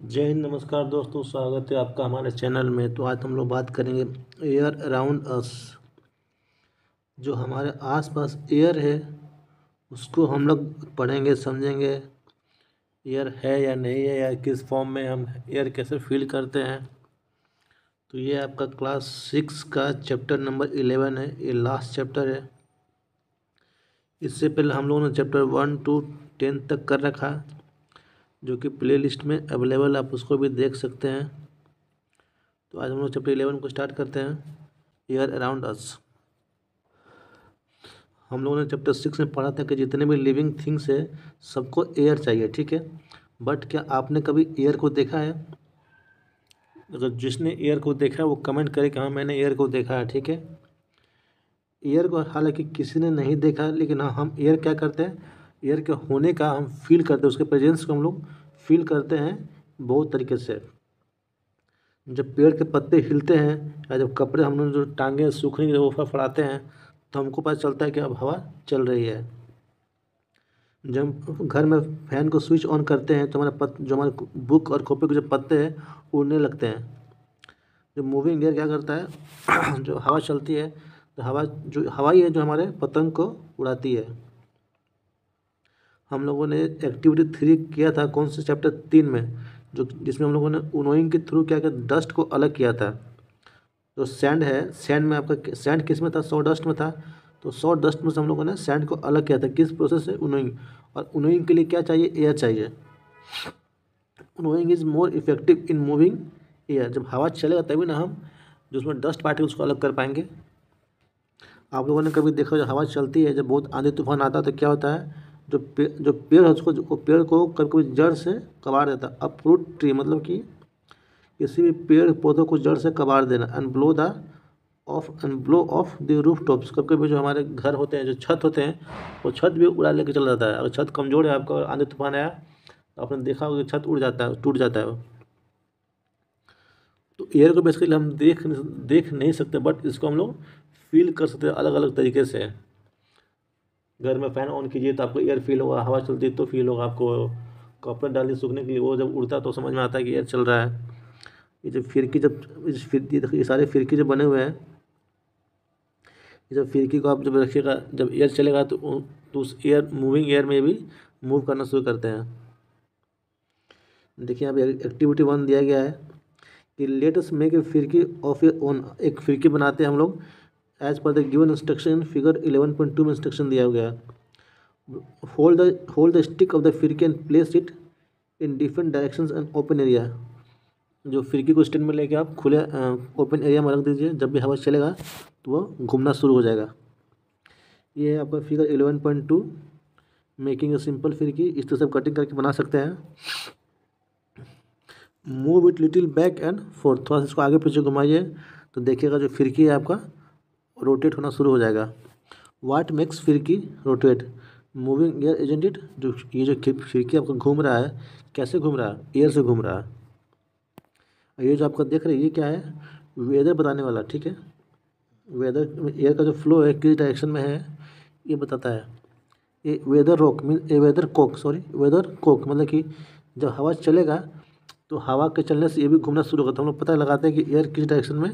जय हिंद। नमस्कार दोस्तों, स्वागत है आपका हमारे चैनल में। तो आज हम लोग बात करेंगे एयर अराउंड अस, जो हमारे आसपास एयर है उसको हम लोग पढ़ेंगे, समझेंगे एयर है या नहीं है, या किस फॉर्म में हम एयर कैसे फील करते हैं। तो ये आपका क्लास 6 का चैप्टर नंबर 11 है, ये लास्ट चैप्टर है। इससे पहले हम लोगों ने चैप्टर 1 से 10 तक कर रखा, जो कि प्लेलिस्ट में अवेलेबल, आप उसको भी देख सकते हैं। तो आज हम लोग चैप्टर 11 को स्टार्ट करते हैं, एयर अराउंड अस। हम लोगों ने चैप्टर 6 में पढ़ा था कि जितने भी लिविंग थिंग्स है सबको एयर चाहिए, ठीक है। बट क्या आपने कभी एयर को देखा है? अगर जिसने एयर को देखा है वो कमेंट करे कि हाँ मैंने एयर को देखा है, ठीक है। एयर को हालांकि किसी ने नहीं देखा, लेकिन हाँ हम एयर क्या करते हैं, एयर के होने का हम फील करते हैं, उसके प्रेजेंस को हम लोग फील करते हैं बहुत तरीके से। जब पेड़ के पत्ते हिलते हैं या जब कपड़े हम लोग जो टांगे सूखने के लिए वो फड़फड़ाते हैं, तो हमको पता चलता है कि अब हवा चल रही है। जब घर में फैन को स्विच ऑन करते हैं तो हमारे बुक और कॉपी के जो पत्ते हैं उड़ने लगते हैं। जो मूविंग एयर क्या करता है, जो हवा चलती है, तो हवाई है जो हमारे पतंग को उड़ाती है। हम लोगों ने एक्टिविटी 3 किया था, कौन से चैप्टर 3 में, जो जिसमें हम लोगों ने उनोइंग के थ्रू क्या डस्ट को अलग किया था। जो सैंड है, सैंड में आपका सैंड किस में था, सॉडस्ट में था। तो सॉडस्ट में से हम लोगों ने सैंड को अलग किया था, किस प्रोसेस से, उनोइंग। और उनोइंग के लिए क्या चाहिए, एयर चाहिए। Winnowing is more effective in moving air. जब हवा चलेगा तभी ना हम जो उसमें डस्ट पार्टिकल उसको अलग कर पाएंगे। आप लोगों ने कभी देखा जब हवा चलती है, जब बहुत आंधी तूफान आता है तो क्या होता है, जो पेड़ है उसको पेड़ को कभी कभी जड़ से कबाड़ देता। अपरूट ट्री मतलब कि किसी भी पेड़ पौधों को जड़ से कबाड़ देना। And blow off the rooftops, कभी कभी जो हमारे घर होते हैं, जो छत होते हैं, वो छत भी उड़ा लेके चला जाता है। अगर छत कमज़ोर है आपका, आंधी तूफान आया तो आपने देखा होगा कि छत उड़ जाता है, टूट जाता है। तो एयर को बेसिकली हम देख नहीं सकते, बट इसको हम लोग फील कर सकते हैं अलग अलग तरीके से। घर में फ़ैन ऑन कीजिए तो आपको एयर फील होगा, हवा चलती है तो फील होगा आपको। कपड़े डालिए सूखने के लिए, वो जब उड़ता है तो समझ में आता है कि एयर चल रहा है। ये जो फिरकी, ये सारे फिरकी जो बने हुए हैं, जब फिरकी को आप जब रखिएगा, जब एयर चलेगा तो उस एयर मूविंग एयर में भी मूव करना शुरू करते हैं। देखिए यहाँ पे एक्टिविटी 1 दिया गया है कि लेट अस मेक ए फिरकी ऑफ ए ओन। एक फिरकी बनाते हैं हम लोग as per the given instruction. Figure 11.2 में इंस्ट्रक्शन दिया गया है, hold the stick of the फिरकी and place it in different directions and open area. जो फिरकी को स्टैंड में लेके आप खुले ओपन एरिया में रख दीजिए, जब भी हवा चलेगा तो वो घूमना शुरू हो जाएगा। ये है आपका फिगर 11.2, मेकिंग ए सिंपल फिरकी। इस तरह से आप कटिंग करके बना सकते हैं। Move it little back and forth, थोड़ा सा इसको आगे पीछे घुमाइए तो देखिएगा जो फिरकी है आपका रोटेट होना शुरू हो जाएगा। वाट मेक्स फिरकी rotate, moving air isn't it. ये जो फिरकी आपका घूम रहा है, कैसे घूम रहा है, एयर से घूम रहा है। ये जो आपका देख रहे हैं ये क्या है, वेदर बताने वाला, ठीक है। वेदर, एयर का जो फ्लो है किस डायरेक्शन में है ये बताता है। ये वेदर कोक मतलब कि जब हवा चलेगा तो हवा के चलने से ये भी घूमना शुरू होगा, तो हम लोग पता लगाते हैं कि एयर किस डायरेक्शन में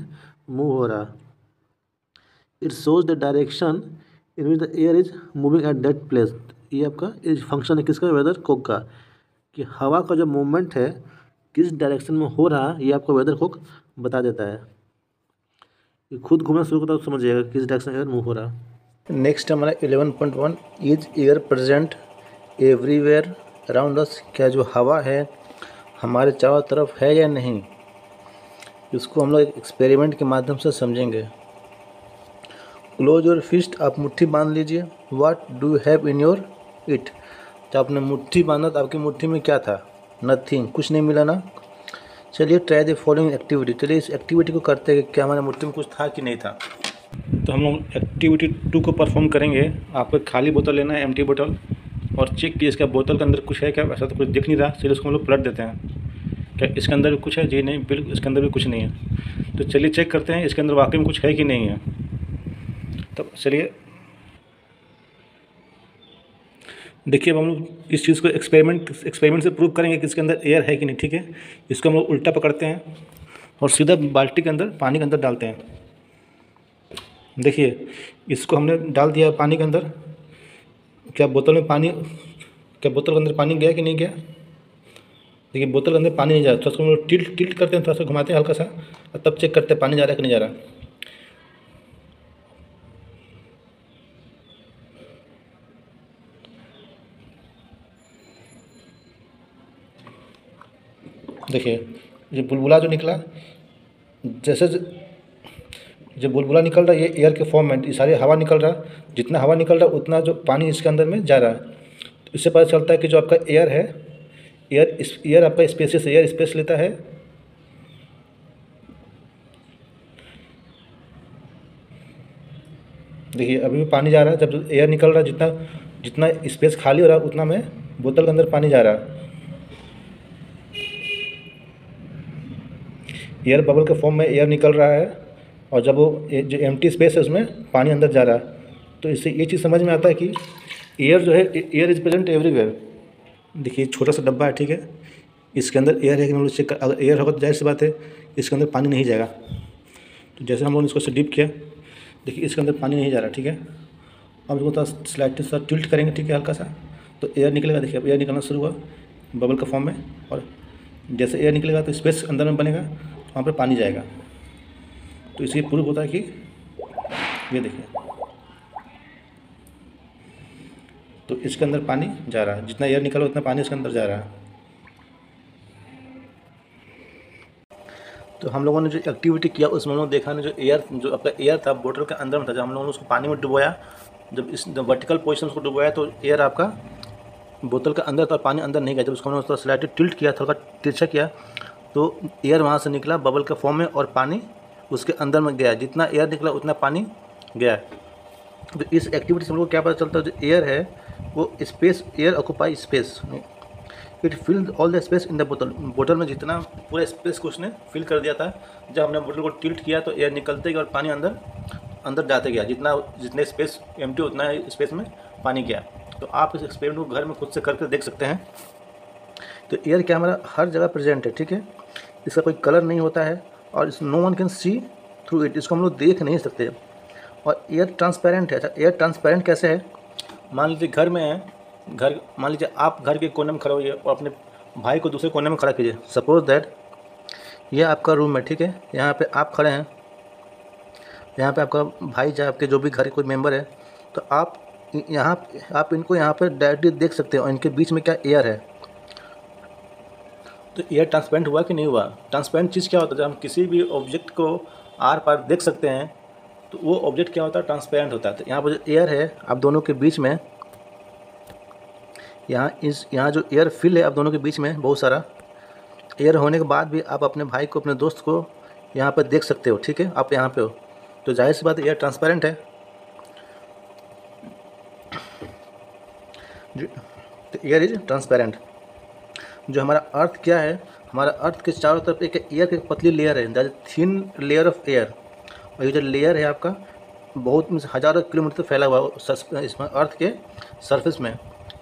मूव हो रहा है। It shows the direction in which the air is moving at that place. ये आपका इज फंक्शन है किसका, वेदर कोक का, कि हवा का जो मूवमेंट है किस डायरेक्शन में हो रहा है, ये आपको वेदर कोक बता देता है। ये खुद घूमना शुरू करता है, समझिएगा किस डायरेक्शन में एयर मूव हो रहा है। नेक्स्ट हमारा 11.1 is air present everywhere around us. क्या जो हवा है हमारे चारों तरफ है या नहीं, इसको हम लोग एक एक्सपेरिमेंट के माध्यम से समझेंगे। क्लोज योर फिस्ट, आप मुट्ठी बांध लीजिए। What do you have in your it, तो आपने मुट्ठी बांधा तो आपकी मुट्ठी में क्या था, नथिंग, कुछ नहीं मिला ना। चलिए ट्राई द फॉलोइंग एक्टिविटी, चलिए इस एक्टिविटी को करते हैं, क्या हमारे मुट्ठी में कुछ था कि नहीं था। तो हम लोग एक्टिविटी 2 को परफॉर्म करेंगे। आपको खाली बोतल लेना है, एम्प्टी बोतल, और चेक कीजिए इसका बोतल के अंदर कुछ है क्या। ऐसा तो कुछ दिख नहीं रहा, चलिए उसको हम लोग पलट देते हैं। क्या इसके अंदर भी कुछ है? जी नहीं, बिल्कुल इसके अंदर भी कुछ नहीं है। तो चलिए चेक करते हैं इसके अंदर वाकई में कुछ है कि नहीं है। तब चलिए देखिए अब हम लोग इस चीज़ को एक्सपेरिमेंट से प्रूव करेंगे कि इसके अंदर एयर है कि नहीं। ठीक है, इसको हम लोग उल्टा पकड़ते हैं और सीधा बाल्टी के अंदर, पानी के अंदर डालते हैं। देखिए इसको हमने डाल दिया पानी के अंदर। क्या बोतल के अंदर पानी गया कि नहीं गया? देखिए बोतल के अंदर पानी नहीं जा रहा। थोड़ा सा हम लोग टिल्ट करते हैं, थोड़ा सा घुमाते हैं हल्का सा और तब चेक करते हैं पानी जा रहा है कि नहीं जा रहा। देखिए ये बुलबुला जो निकला, जैसे जो बुलबुला निकल रहा है ये एयर के फॉर्म में, ये सारी हवा निकल रहा है। जितना हवा निकल रहा है उतना जो पानी इसके अंदर में जा रहा है। तो इससे पता चलता है कि जो आपका एयर है, एयर आपका स्पेसियस एयर स्पेस लेता है। देखिए अभी भी पानी जा रहा है, जब एयर निकल रहा है जितना स्पेस खाली हो रहा है उतना में बोतल के अंदर पानी जा रहा है। एयर बबल के फॉर्म में एयर निकल रहा है और जब वो जो एम्प्टी स्पेस है उसमें पानी अंदर जा रहा है। तो इससे ये चीज़ समझ में आता है कि एयर जो है, एयर इज़ प्रेजेंट एवरीवेयर। देखिए छोटा सा डब्बा है, ठीक है, इसके अंदर एयर है कि हम लोग चेक, अगर एयर होगा तो जाहिर सी बात है इसके अंदर पानी नहीं जाएगा। तो जैसे हम लोगों ने इसको से डिप किया, देखिए इसके अंदर पानी नहीं जा रहा। ठीक है, अब इसको थोड़ा स्लाइड सा टिल्ट करेंगे, ठीक है, हल्का सा, तो एयर निकलेगा। देखिए अब एयर निकलना शुरू हुआ बबल के फॉर्म में, और जैसे एयर निकलेगा तो स्पेस अंदर में बनेगा, वहाँ पर पानी जाएगा। तो इससे प्रूफ होता है कि ये देखिए, तो इसके अंदर पानी जा रहा है, जितना एयर निकला उतना पानी इसके अंदर जा रहा है। तो हम लोगों ने जो एक्टिविटी किया उसमें हम लोग देखा ना, जो आपका एयर था बोतल के अंदर में था, जब हम लोगों ने उसको पानी में डुबोया, जब इस वर्टिकल पोजिशन को डुबोया तो एयर आपका बोतल के अंदर था, पानी अंदर नहीं गया। जब उसको हमने उसका स्लाइड टिल्ट किया, थोड़ा तिरछा किया, तो एयर वहाँ से निकला बबल के फॉर्म में और पानी उसके अंदर में गया। जितना एयर निकला उतना पानी गया। तो इस एक्टिविटी से हम लोग क्या पता चलता है, जो एयर है वो space, air occupy space, it filled all the space in the बोतल। बोतल में जितना पूरा स्पेस को उसने फिल कर दिया था। जब हमने बोतल को टिल्ट किया तो एयर निकलते गया और पानी अंदर जाते गया। जितने स्पेस एम्प्टी उतना स्पेस में पानी गया। तो आप इस एक्सपेरिमेंट को घर में खुद से करके देख सकते हैं। तो एयर क्या हमारा हर जगह प्रेजेंट है, ठीक है, इसका कोई कलर नहीं होता है और इस no one can see through it, इसको हम लोग देख नहीं सकते। और एयर ट्रांसपेरेंट है। अच्छा, एयर ट्रांसपेरेंट कैसे है? मान लीजिए घर में है, घर मान लीजिए आप घर के कोने में खड़े होइए और अपने भाई को दूसरे कोने में खड़ा कीजिए। सपोज दैट ये आपका रूम है, ठीक है, यहाँ पे आप खड़े हैं, यहाँ पे आपका भाई चाहे आपके जो भी घर के कोई मेम्बर है, तो आप इनको यहाँ पर डायरेक्टली देख सकते हो और इनके बीच में क्या एयर है। तो एयर ट्रांसपेरेंट हुआ कि नहीं हुआ? ट्रांसपेरेंट चीज़ क्या होता है? जब हम किसी भी ऑब्जेक्ट को आर पार देख सकते हैं तो वो ऑब्जेक्ट क्या होता है? ट्रांसपेरेंट होता है। तो यहाँ पर जो एयर है आप दोनों के बीच में, यहाँ जो एयर फिल है आप दोनों के बीच में बहुत सारा एयर होने के बाद भी आप अपने भाई को, अपने दोस्त को यहाँ पर देख सकते हो, ठीक है, आप यहाँ पर हो। तो जाहिर सी बात एयर ट्रांसपेरेंट है। तो एयर इज ट्रांसपेरेंट। जो हमारा अर्थ क्या है, हमारा अर्थ के चारों तरफ एक एयर की पतली लेयर है, that is thin layer of air. और ये जो लेयर है आपका बहुत हज़ारों किलोमीटर फैला हुआ है इसमें, अर्थ के सरफेस में,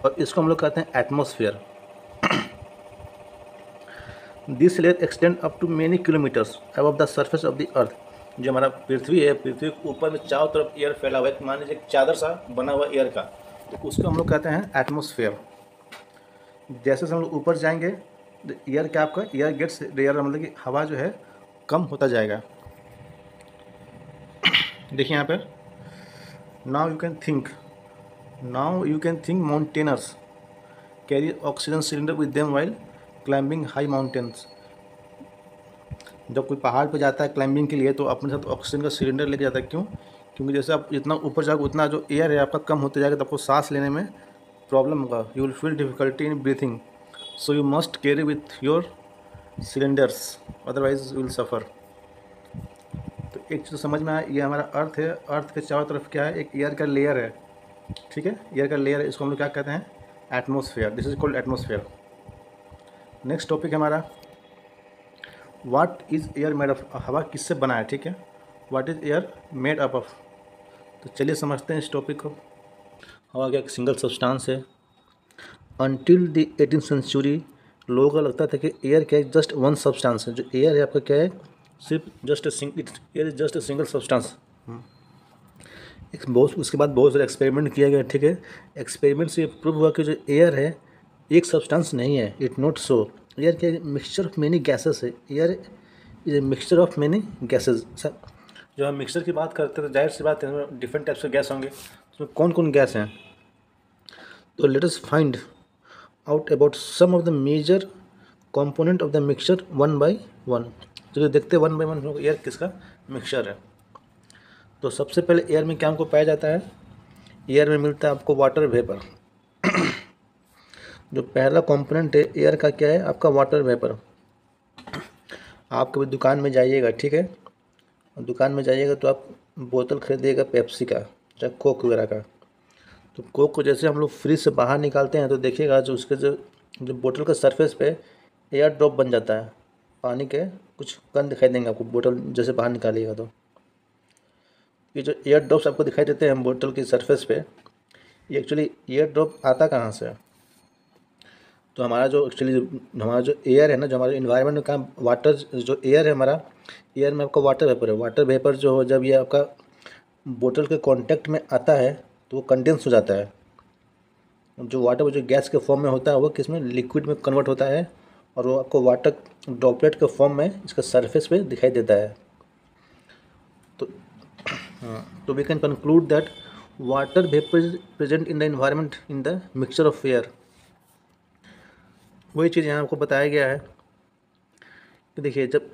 और इसको हम लोग कहते हैं atmosphere. This layer extend up to many kilometres above the surface of the earth. जो हमारा पृथ्वी है, पृथ्वी के ऊपर में चारों तरफ एयर फैला हुआ है, मान लीजिए चादर सा बना हुआ एयर का, तो उसको हम लोग कहते हैं एटमॉस्फेयर। जैसे हम लोग ऊपर जाएंगे तो एयर क्या आपका, एयर गेट्स रेयर, मतलब कि हवा जो है कम होता जाएगा। देखिए यहाँ पर, now you can think mountaineers carry oxygen cylinder with them while climbing high mountains. जब कोई पहाड़ पर जाता है क्लाइंबिंग के लिए तो अपने साथ ऑक्सीजन का सिलेंडर लेके जाता है। क्यों? क्योंकि जैसे आप जितना ऊपर जाओगे उतना जो एयर है आपका कम होता जाएगा, तो आपको सांस लेने में प्रॉब्लम होगा। You will feel difficulty in breathing, so you must carry with your cylinders otherwise you will suffer. तो एक चीज़ समझ में आया, ये हमारा अर्थ है, अर्थ के चारों तरफ क्या है, एक एयर का लेयर है, ठीक है, एयर का लेयर है, इसको हम लोग क्या कहते हैं? Atmosphere. This is called atmosphere. Next topic हमारा, what is air made of, हवा किससे बना है, ठीक है, what is air made up of. तो चलिए समझते हैं इस टॉपिक को। हवा क्या एक सिंगल सब्सटेंस है अनटिल द 18th सेंचुरी लोगों का लगता था कि एयर क्या है, जस्ट वन सब्सटेंस है। जो एयर है आपका क्या है, सिर्फ just air just single substance. बहुत उसके बाद बहुत सारे एक्सपेरिमेंट किया गया, ठीक है। एक्सपेरिमेंट से प्रूव हुआ कि जो एयर है एक सब्सटेंस नहीं है, इट नॉट सो। एयर क्या है, मिक्सचर ऑफ मेनी गैसेस है। Air is a mixture of many gases. जो हम मिक्सचर की बात करते हैं तो जाहिर सी बात है डिफरेंट टाइप्स के गैस होंगे, उसमें कौन कौन गैस हैं। तो let us find out about some of the major component of the mixture one by one. चलिए देखते हैं वन बाय वन एयर किसका मिक्सचर है। तो सबसे पहले एयर में क्या हमको पाया जाता है, एयर में मिलता है आपको वाटर वेपर। जो पहला कंपोनेंट है एयर का क्या है, आपका वाटर वेपर। आप कभी दुकान में जाइएगा, ठीक है, दुकान में जाइएगा तो आप बोतल खरीदिएगा पेप्सी का या कोक वगैरह का। तो कोक को जैसे हम लोग फ्रिज से बाहर निकालते हैं तो देखिएगा जो उसके जो बोतल का सरफेस पे एयर ड्रॉप बन जाता है, पानी के कुछ कण दिखाई देंगे आपको बोतल जैसे बाहर निकालिएगा तो। ये जो एयर ड्रॉप्स आपको दिखाई देते हैं बोतल की सरफेस पे, ये एक्चुअली एयर ड्रॉप आता कहाँ से। तो हमारा जो एक्चुअली हमारा जो एयर है ना, जो हमारे इन्वायरमेंट में काम वाटर जो एयर है हमारा, एयर में आपका वाटर वेपर है। वाटर वेपर जो हो जब ये आपका बोतल के कांटेक्ट में आता है तो वो कंडेंस हो जाता है। जो वाटर जो गैस के फॉर्म में होता है वो किस में, लिक्विड में कन्वर्ट होता है और वो आपको वाटर ड्रॉपलेट के फॉर्म में इसका सरफेस पे दिखाई देता है। तो we can conclude that water vapour is present in the environment in the mixture of air. वही चीज़ यहाँ आपको बताया गया है कि देखिए जब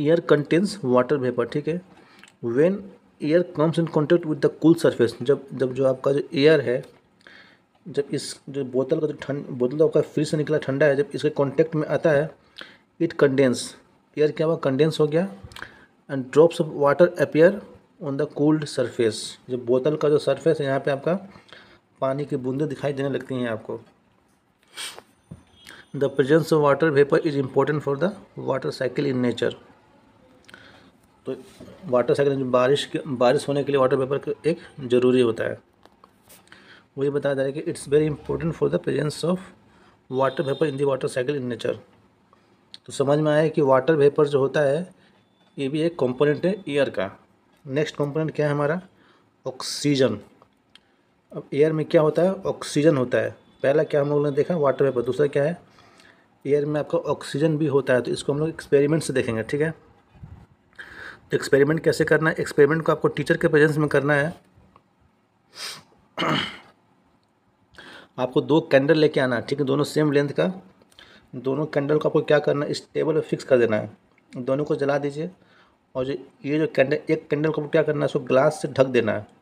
एयर कंटेन्स वाटर वेपर, ठीक है, when air comes in contact with the cool surface. जब जो आपका जो एयर है, जब इस जो बोतल का जो बोतल आपका फ्रिज से निकला ठंडा है, जब इसके कॉन्टेक्ट में आता है इट कंडेंस, एयर क्या हुआ कंडेंस हो गया and drops of water appear on the cooled surface. जो बोतल का जो सरफेस है यहाँ पे आपका पानी की बूंदें दिखाई देने लगती हैं आपको। The presence of water vapour is important for the water cycle in nature. तो वाटर साइकिल बारिश होने के लिए वाटर वेपर एक ज़रूरी होता है। वही बताया जा रहा है कि it's very important for the presence of water vapour in the water cycle in nature. तो समझ में आया कि वाटर वेपर जो होता है ये भी एक कंपोनेंट है एयर का। नेक्स्ट कंपोनेंट क्या है हमारा, ऑक्सीजन। अब एयर में क्या होता है, ऑक्सीजन होता है। पहला क्या हम लोगों ने देखा वाटर वेपर, दूसरा क्या है एयर में आपका ऑक्सीजन भी होता है। तो इसको हम लोग एक्सपेरिमेंट से देखेंगे, ठीक है। तो एक्सपेरिमेंट कैसे करना है, एक्सपेरिमेंट को आपको टीचर के प्रेजेंस में करना है। आपको दो कैंडल लेके आना है, ठीक है, दोनों सेम लेंथ का। दोनों कैंडल को आपको क्या करना है, इस टेबल पर फिक्स कर देना है, दोनों को जला दीजिए। और जो ये जो कैंडल, एक कैंडल को क्या करना है, उसको ग्लास से ढक देना है।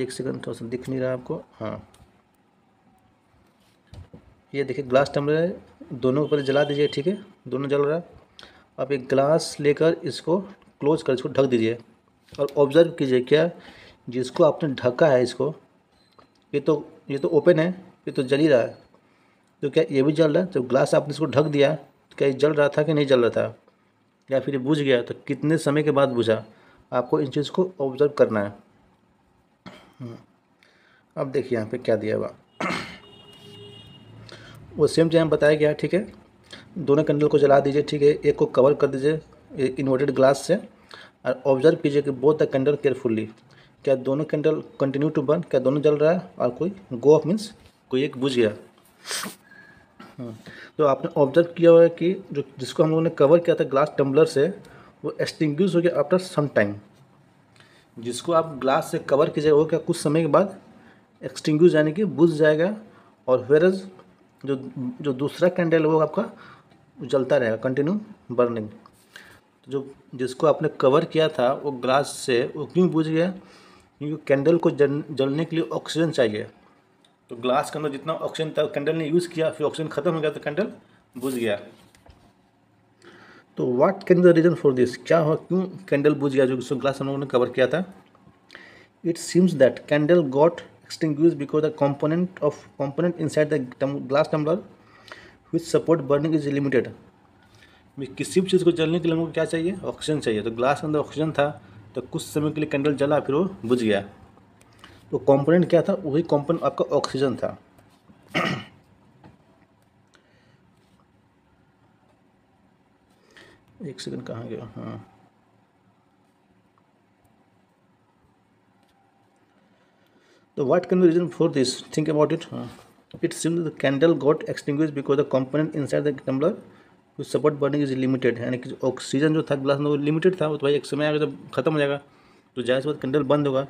एक सेकंड, थोड़ा सा दिख नहीं रहा आपको, हाँ ये देखिए ग्लास टम्बलर, दोनों को पहले जला दीजिए, ठीक है, दोनों जल रहा है। आप एक ग्लास लेकर इसको क्लोज कर इसको ढक दीजिए और ऑब्जर्व कीजिए क्या जिसको आपने ढका है इसको, ये तो ओपन है, ये तो जल ही रहा है। तो क्या ये भी जल रहा है, जब ग्लास आपने इसको ढक दिया तो क्या ये जल रहा था कि नहीं जल रहा था, या फिर ये बुझ गया, तो कितने समय के बाद बुझा, आपको इन चीज़ को ऑब्जर्व करना है। अब देखिए यहाँ पे क्या दिया हुआ, वो सेम चीज़ हम बताया गया, ठीक है। दोनों कैंडल को जला दीजिए, ठीक है, एक को कवर कर दीजिए इन्वर्टेड ग्लास से और ऑब्जर्व कीजिए कि बोथ द कैंडल केयरफुली। क्या दोनों कैंडल कंटिन्यू टू बर्न, क्या दोनों जल रहा है और कोई गो ऑफ मीन्स कोई एक बुझ गया। तो आपने ऑब्जर्व किया हुआ है कि जो जिसको हम लोगों ने कवर किया था ग्लास टम्बलर से वो एक्सटिंग्विश हो गया आफ्टर सम टाइम। जिसको आप ग्लास से कवर कीजिएगा वो क्या कुछ समय के बाद एक्सटिंग्विश यानी कि बुझ जाएगा। और वेरज जो दूसरा कैंडल है वो आपका जलता रहेगा, कंटिन्यू बर्निंग। तो जो जिसको आपने कवर किया था वो ग्लास से, वो क्यों बुझ गया, क्योंकि कैंडल को जलने के लिए ऑक्सीजन चाहिए। तो ग्लास के अंदर जितना ऑक्सीजन था कैंडल ने यूज़ किया, फिर ऑक्सीजन ख़त्म हो गया तो कैंडल बुझ गया। तो what can the reason for this, क्या हुआ क्यों कैंडल बुझ गया जो कि ग्लास हम लोगों ने कवर किया था। It seems that candle got extinguished because the component inside the glass tumbler with support burning is limited. किसी भी चीज़ को जलने के लिए हमको क्या चाहिए, ऑक्सीजन चाहिए। तो ग्लास के अंदर ऑक्सीजन था तो कुछ समय के लिए कैंडल जला फिर वो बुझ गया। तो कंपोनेंट क्या था, वही कंपोनेंट आपका ऑक्सीजन था। एक सेकंड कहाँ गया, हाँ तो what can be reason for this, think about it. It seems the candle got extinguished because the component inside the tumbler with support burning is limited, यानी कि ऑक्सीजन जो था ग्लास में वो लिमिटेड था, वो तो भाई एक समय आएगा जब खत्म हो जाएगा, तो जाए बाद कैंडल बंद होगा।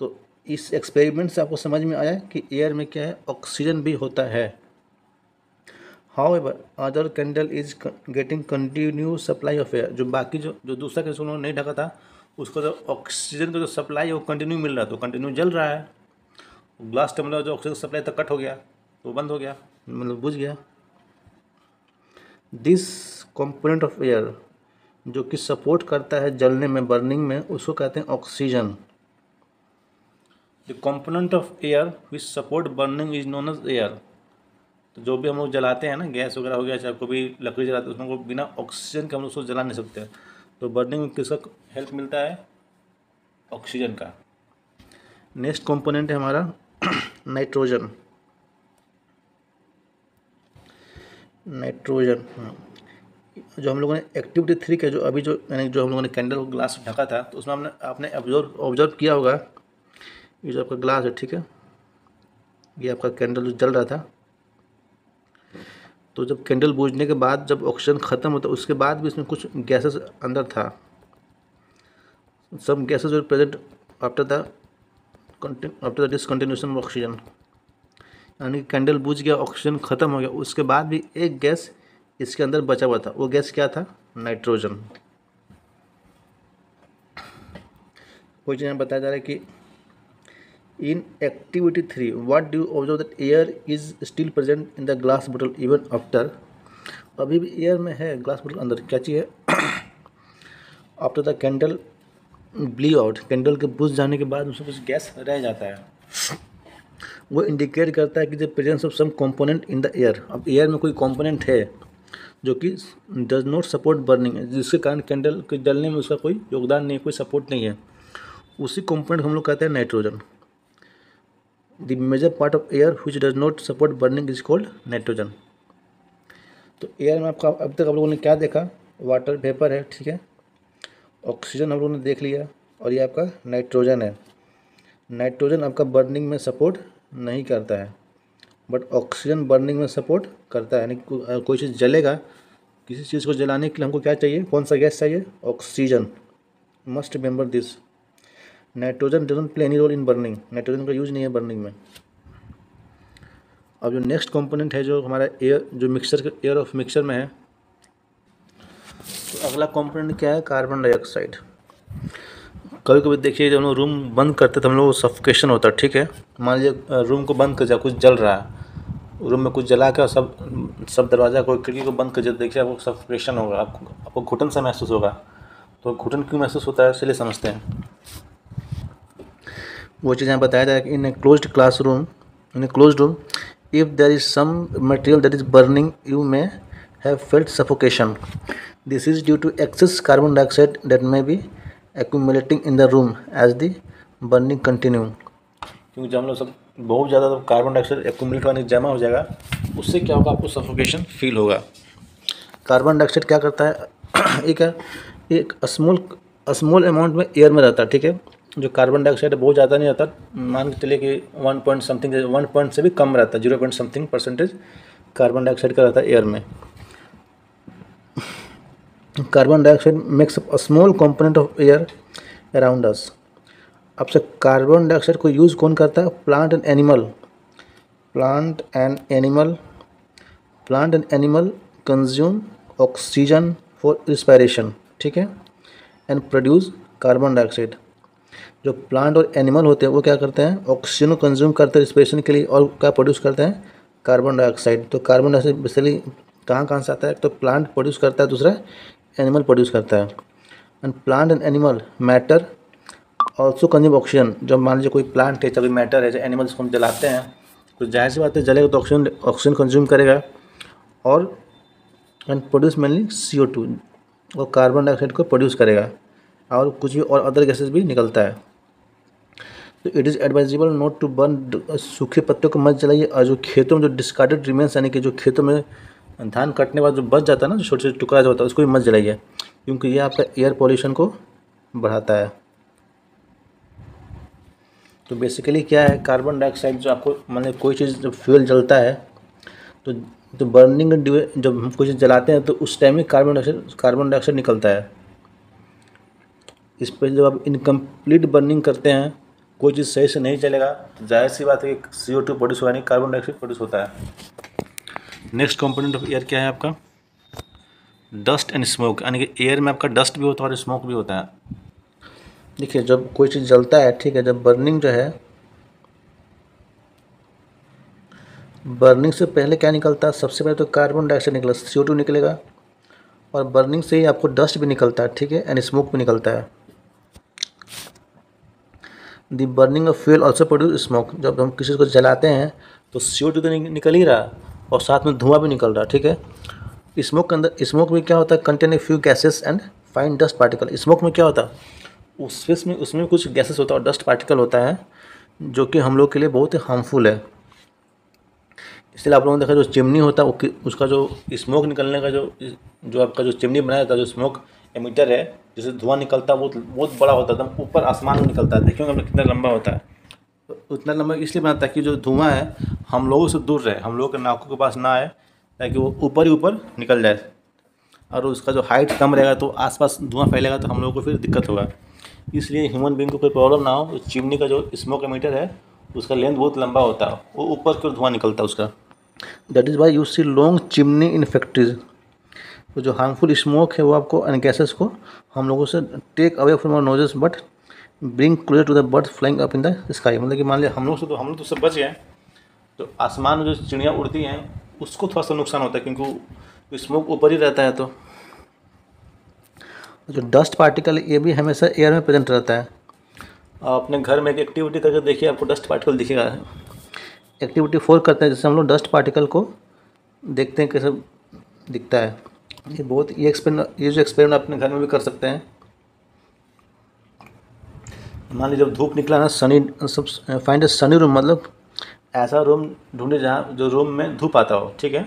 तो इस एक्सपेरिमेंट से आपको समझ में आया कि एयर में क्या है, ऑक्सीजन भी होता है। However other candle is getting continue supply of air, जो बाकी जो दूसरा कैंडल उन्होंने नहीं ढका था उसको जब ऑक्सीजन का जो सप्लाई है वो कंटिन्यू मिल रहा है, तो कंटिन्यू जल रहा है। ग्लास टम्बलर जो ऑक्सीजन सप्लाई तक कट हो गया, तो बंद हो गया, मतलब बुझ गया। दिस कंपोनेंट ऑफ एयर जो कि सपोर्ट करता है जलने में, बर्निंग में, उसको कहते हैं oxygen. The component of air which support burning is known as air. तो जो भी हम लोग जलाते हैं ना, गैस वगैरह हो गया, चाहे कोई भी लकड़ी जलाते हैं, उसमें बिना ऑक्सीजन के हम लोग उसको जला नहीं सकते। तो बर्निंग में किसका हेल्प मिलता है, ऑक्सीजन का। नेक्स्ट कंपोनेंट है हमारा नाइट्रोजन। नाइट्रोजन जो हम लोगों ने एक्टिविटी 3 का जो अभी जो यानी जो हम लोगों ने कैंडल ग्लास ढका था, तो उसमें हमने आपने ऑब्जर्व किया होगा, ये जो आपका ग्लास है, ठीक है, ये आपका कैंडल जल रहा था, तो जब कैंडल बुझने के बाद जब ऑक्सीजन ख़त्म होता उसके बाद भी इसमें कुछ गैसेस अंदर था। सब gases were present after the discontinuation of oxygen, यानी कैंडल बुझ गया, ऑक्सीजन ख़त्म हो गया, उसके बाद भी एक गैस इसके अंदर बचा हुआ था, वो गैस क्या था, नाइट्रोजन। कोई चीज़ बताया जा रहा है कि in activity 3 what do you observe that air is still present in the glass बोतल इवन आफ्टर, अभी भी एयर में है ग्लास बोतल अंदर, क्या चीज़ है, after the candle blew out, candle के बुझ जाने के बाद उसमें कुछ गैस रह जाता है, वो इंडिकेट करता है कि the presence of some component in the air. अब एयर में कोई कंपोनेंट है जो कि डज नॉट सपोर्ट बर्निंग है, जिसके कारण कैंडल के जलने में उसका कोई योगदान नहीं है, कोई सपोर्ट नहीं है, उसी कंपोनेंट हम लोग कहते हैं nitrogen. The major part of air which does not support burning is called nitrogen. तो एयर में आपका अब तक आप लोगों ने क्या देखा, वाटर वेपर है, ठीक है, ऑक्सीजन हम लोगों ने देख लिया, और ये आपका नाइट्रोजन है। नाइट्रोजन आपका बर्निंग में सपोर्ट नहीं करता है, बट ऑक्सीजन बर्निंग में सपोर्ट करता है, यानी कोई चीज़ जलेगा, किसी चीज़ को जलाने के लिए हमको क्या चाहिए, कौन सा गैस चाहिए, oxygen. Must remember this, nitrogen doesn't play any role in burning, nitrogen का यूज नहीं है बर्निंग में। अब जो नेक्स्ट कंपोनेंट है जो हमारा एयर, जो मिक्सचर, एयर ऑफ मिक्सचर में है, तो अगला कंपोनेंट क्या है, कार्बन डाइऑक्साइड। कभी कभी देखिए जब हम लोग रूम बंद करते तो हम लोग सफोकेशन होता है, ठीक है, मान लीजिए रूम को बंद कर दिया, कुछ जल रहा है रूम में, कुछ जला के सब दरवाज़ा को, खिड़की को बंद कर दिया, देखिए आपको सफोकेशन होगा, आपको घुटन सा महसूस होगा। तो घुटन क्यों महसूस होता है, इसलिए समझते हैं। वो चीज़ यहाँ बताया जाए कि in a closed classroom, in a closed room, if there is some material that is burning you may have felt suffocation, this is due to excess carbon dioxide that may be accumulating in the room as the burning continue. क्योंकि जब हम लोग सब बहुत ज़्यादा तो carbon dioxide accumulate होने जमा हो जाएगा, उससे क्या होगा, आपको सफोकेशन फील होगा। कार्बन डाइऑक्साइड क्या करता है, एक स्मॉल अमाउंट में एयर में रहता है, ठीक है, जो कार्बन डाइऑक्साइड बहुत ज़्यादा नहीं रहता, मान के चलिए कि 1 पॉइंट समथिंग, 1 पॉइंट से भी कम रहता है, 0.something% कार्बन डाइऑक्साइड का रहता है एयर में। Carbon dioxide makes up a small component of air around us. अब से कार्बन डाइऑक्साइड को यूज़ कौन करता है, plant and animal consume oxygen for respiration, ठीक है, एंड प्रोड्यूस कार्बन डाइऑक्साइड। जो प्लांट और एनिमल होते हैं वो क्या करते हैं, ऑक्सीजन को कंज्यूम करते हैं रिस्पायरेशन के लिए, और क्या प्रोड्यूस करते हैं, कार्बन डाइऑक्साइड। तो कार्बन डाइऑक्साइड बेसिकली कहाँ से आता है, तो प्लांट प्रोड्यूस करता है, दूसरा एनिमल प्रोड्यूस करता है। And plant and animal matter also consume oxygen. जब मान लीजिए कोई प्लांट है, चाहे मैटर है, चाहे एनिमल्स को हम जलाते हैं, तो जाहिर सी बात है जलेगा तो ऑक्सीजन कंज्यूम करेगा, और एंड प्रोड्यूस मेनली CO2, वो कार्बन डाइऑक्साइड को प्रोड्यूस करेगा, और कुछ भी और अदर गैसेस भी निकलता है। तो it is advisable not to burn, सूखे पत्तों को मत जलाइए। और जो खेतों में जो डिस्कार्डेड रिमेंस यानी कि जो खेतों में धान कटने के बाद जो बच जाता है ना, जो छोटे छोटे टुकड़ा जो होता है, उसको भी मत जलाइए, क्योंकि यह आपका एयर पॉल्यूशन को बढ़ाता है। तो बेसिकली क्या है, कार्बन डाइऑक्साइड जो आपको मतलब कोई चीज़ जब फ्यूल जलता है तो बर्निंग जब हम कोई चीज़ जलाते हैं तो उस टाइम में कार्बन डाइऑक्साइड निकलता है। इस पर जब आप इनकम्प्लीट बर्निंग करते हैं, कोई चीज़ सही से नहीं चलेगा, तो जाहिर सी बात है कि CO2 प्रोड्यूस होगा नहीं, कार्बन डाइऑक्साइड प्रोड्यूस होता है। नेक्स्ट कंपोनेंट ऑफ एयर क्या है आपका, डस्ट एंड स्मोक, यानी कि एयर में आपका डस्ट भी होता है और स्मोक भी होता है। देखिए जब कोई चीज़ जलता है, ठीक है, जब बर्निंग जो है, बर्निंग से पहले क्या निकलता है, सबसे पहले तो कार्बन डाइऑक्साइड निकलेगा, CO2 निकलेगा, और बर्निंग से ही आपको डस्ट भी निकलता है, ठीक है, एंड स्मोक भी निकलता है। The burning of fuel also produce smoke, जब हम किसी को जलाते हैं तो CO2 तो निकल ही रहा और साथ में धुआं भी निकल रहा, ठीक है। स्मोक के अंदर, स्मोक में क्या होता है, contain a few gases and fine dust particle. Smoke में क्या होता है, उसमें कुछ गैसेस होता है और डस्ट पार्टिकल होता है, जो कि हम लोग के लिए बहुत ही हार्मफुल है। इसलिए आप लोगों ने देखा जो चिमनी होता है, उसका जो स्मोक निकलने का जो आपका जो चिमनी बनाया जाता है, जो स्मोक एमिटर है जिससे धुआं निकलता है, बहुत बड़ा होता है, एकदम ऊपर आसमान में निकलता है। देखिए हम लोग कितना लंबा होता है, उतना लंबा इसलिए बनाता है ताकि जो धुआं है हम लोगों से दूर रहे, हम लोगों के नाकों के पास ना आए, ताकि वो ऊपर ही ऊपर निकल जाए। और उसका जो हाइट कम रहेगा तो आसपास धुआं फैलेगा, तो हम लोगों को फिर दिक्कत होगा। इसलिए ह्यूमन बींग को कोई प्रॉब्लम ना हो, चिमनी का जो स्मोक एमिटर है उसका लेंथ बहुत लंबा होता है, वो ऊपर की ओर धुआं निकलता है उसका। That is why you see long chimney in factories. तो जो हार्मफुल स्मोक है वो आपको एंड गैसेस को हम लोगों से take away from our noses but bring closer to the birds flying up in the sky. मतलब कि मान लिया हम लोग तो उससे बच गए, तो आसमान में जो चिड़ियाँ उड़ती हैं उसको थोड़ा सा नुकसान होता है, क्योंकि स्मोक ऊपर ही रहता है। तो जो डस्ट पार्टिकल, ये भी हमेशा एयर में प्रेजेंट रहता है। अपने घर में एक एक्टिविटी करके देखिए, आपको डस्ट पार्टिकल दिखेगा। एक्टिविटी 4 करते हैं, जैसे हम लोग डस्ट पार्टिकल को देखते हैं कैसे दिखता है। ये जो एक्सपेरिमेंट अपने घर में भी कर सकते हैं। मान लीजिए जब धूप निकला ना, फाइंड अ सनी रूम, मतलब ऐसा रूम ढूंढे जो रूम में धूप आता हो, ठीक है।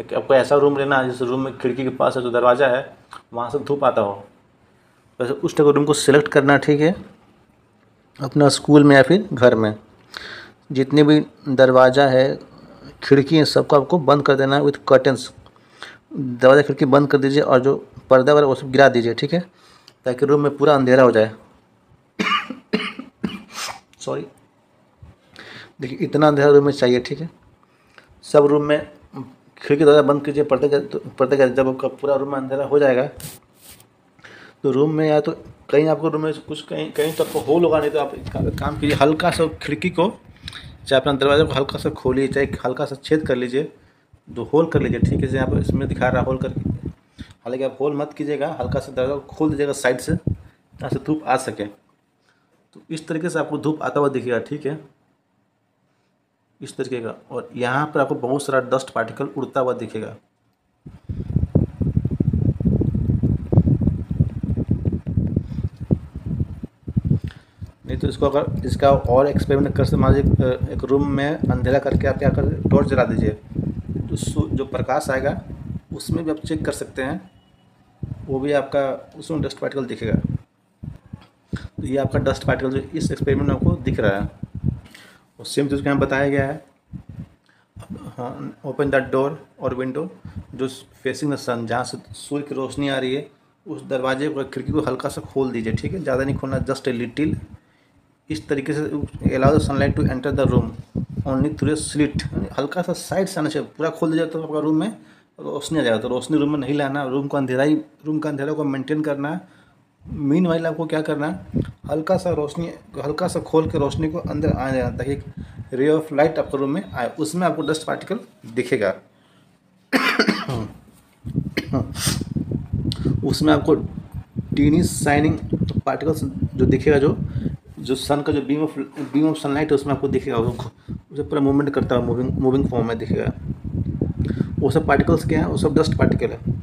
एक आपको ऐसा रूम लेना है जिस रूम में खिड़की के पास है जो दरवाज़ा है वहाँ से धूप आता हो, वैसे उस टाइप के रूम को सिलेक्ट करना, ठीक है, अपना स्कूल में या फिर घर में। जितने भी दरवाज़ा है, खिड़की है, सबको आपको बंद कर देना है विथ कर्टन्स। दरवाज़ा खिड़की बंद कर दीजिए और जो पर्दा वगैरह वो सब गिरा दीजिए, ठीक है, ताकि रूम में पूरा अंधेरा हो जाए। सॉरी, देखिए इतना अंधेरा रूम में चाहिए, ठीक है। सब रूम में खिड़की दरवाज़ा बंद कीजिए, पर्दे का जब आपका पूरा रूम में अंधेरा हो जाएगा तो रूम में या तो कहीं आपको रूम में कुछ कहीं तो आपको होल होगा, नहीं तो आप काम कीजिए, हल्का सा खिड़की को चाहे अपना दरवाज़ा को हल्का सा खोलिए, चाहे हल्का सा छेद कर लीजिए, तो होल कर लीजिए, ठीक है, जैसे आप इसमें दिखा रहा होल करके। हालांकि आप होल मत कीजिएगा, हल्का सा दरवाज़ा को खोल दीजिएगा साइड से, ताकि धूप आ सके। तो इस तरीके से आपको धूप आता हुआ दिखेगा, ठीक है, इस तरीके का। और यहाँ पर आपको बहुत सारा डस्ट पार्टिकल उड़ता हुआ दिखेगा। नहीं तो इसको अगर इसका और एक्सपेरिमेंट कर सकते, मान लीजिए एक रूम में अंधेरा करके आप क्या कर टॉर्च जला दीजिए, तो जो प्रकाश आएगा उसमें भी आप चेक कर सकते हैं, वो भी आपका उसमें डस्ट पार्टिकल दिखेगा। तो ये आपका डस्ट पार्टिकल जो इस एक्सपेरिमेंट में आपको दिख रहा है, सेम चीज़ यहाँ बताया गया है। ओपन दैट डोर और विंडो जो फेसिंग द सन, जहाँ से सूर्य की रोशनी आ रही है, उस दरवाजे को, खिड़की को हल्का सा खोल दीजिए, ठीक है, ज़्यादा नहीं खोलना, जस्ट ए लिटिल। इस तरीके से allow the sunlight to enter the room only through a slit, हल्का सा साइड से आना चाहिए। पूरा खोल दीजिए तो आपका रूम में रोशनी आ जाएगा, तो रोशनी रूम में नहीं लाना, रूम का अंधेरा को मेनटेन करना है। मीन वाइल आपको क्या करना है, हल्का सा खोल के रोशनी को अंदर आने देना, ताकि एक रे ऑफ लाइट आपके रूम में आए, उसमें आपको डस्ट पार्टिकल दिखेगा। उसमें आपको टीनी शाइनिंग पार्टिकल्स जो दिखेगा, जो सन का जो बीम ऑफ सनलाइट है उसमें आपको दिखेगा, उसे पूरा मूवमेंट करता है, मूविंग फॉर्म में दिखेगा। वो सब पार्टिकल्स क्या है, वो सब डस्ट पार्टिकल है।